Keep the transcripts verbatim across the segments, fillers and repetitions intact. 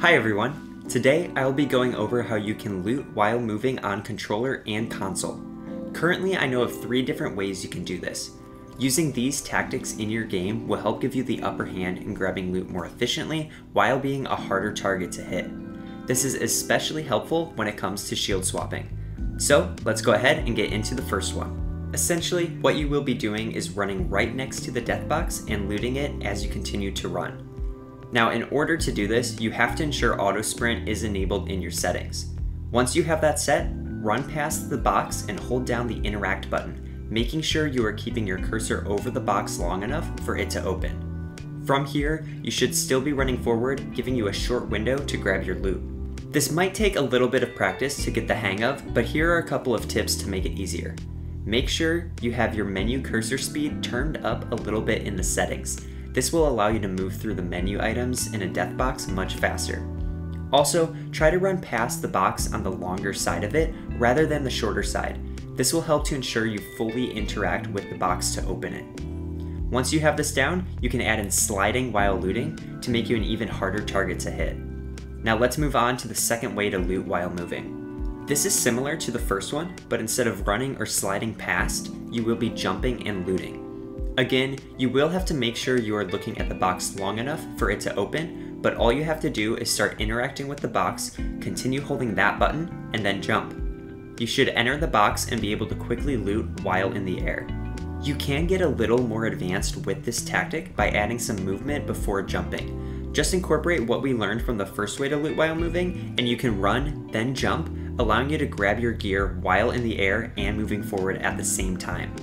Hi everyone, today I will be going over how you can loot while moving on controller and console. Currently I know of three different ways you can do this. Using these tactics in your game will help give you the upper hand in grabbing loot more efficiently while being a harder target to hit. This is especially helpful when it comes to shield swapping. So let's go ahead and get into the first one. Essentially what you will be doing is running right next to the death box and looting it as you continue to run. Now, in order to do this, you have to ensure auto sprint is enabled in your settings. Once you have that set, run past the box and hold down the interact button, making sure you are keeping your cursor over the box long enough for it to open. From here, you should still be running forward, giving you a short window to grab your loot. This might take a little bit of practice to get the hang of, but here are a couple of tips to make it easier. Make sure you have your menu cursor speed turned up a little bit in the settings. This will allow you to move through the menu items in a death box much faster. Also, try to run past the box on the longer side of it rather than the shorter side. This will help to ensure you fully interact with the box to open it. Once you have this down, you can add in sliding while looting to make you an even harder target to hit. Now let's move on to the second way to loot while moving. This is similar to the first one, but instead of running or sliding past, you will be jumping and looting. Again, you will have to make sure you are looking at the box long enough for it to open, but all you have to do is start interacting with the box, continue holding that button, and then jump. You should enter the box and be able to quickly loot while in the air. You can get a little more advanced with this tactic by adding some movement before jumping. Just incorporate what we learned from the first way to loot while moving, and you can run, then jump, allowing you to grab your gear while in the air and moving forward at the same time.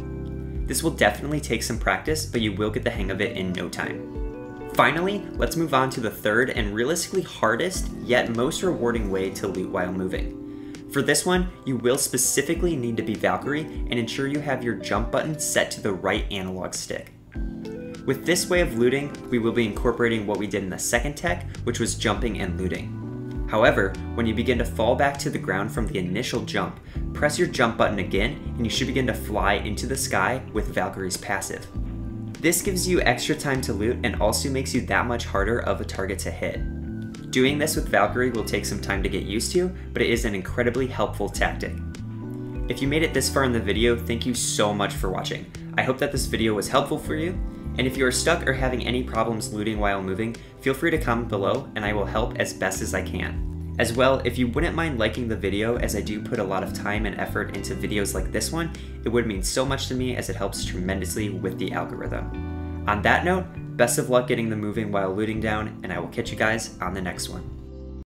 This will definitely take some practice, but you will get the hang of it in no time. Finally, let's move on to the third and realistically hardest, yet most rewarding way to loot while moving. For this one, you will specifically need to be Valkyrie and ensure you have your jump button set to the right analog stick. With this way of looting, we will be incorporating what we did in the second tech, which was jumping and looting. However, when you begin to fall back to the ground from the initial jump, press your jump button again and you should begin to fly into the sky with Valkyrie's passive. This gives you extra time to loot and also makes you that much harder of a target to hit. Doing this with Valkyrie will take some time to get used to, but it is an incredibly helpful tactic. If you made it this far in the video, thank you so much for watching. I hope that this video was helpful for you. And if you are stuck or having any problems looting while moving, feel free to comment below and I will help as best as I can. As well, if you wouldn't mind liking the video, as I do put a lot of time and effort into videos like this one, it would mean so much to me as it helps tremendously with the algorithm. On that note, best of luck getting the moving while looting down, and I will catch you guys on the next one.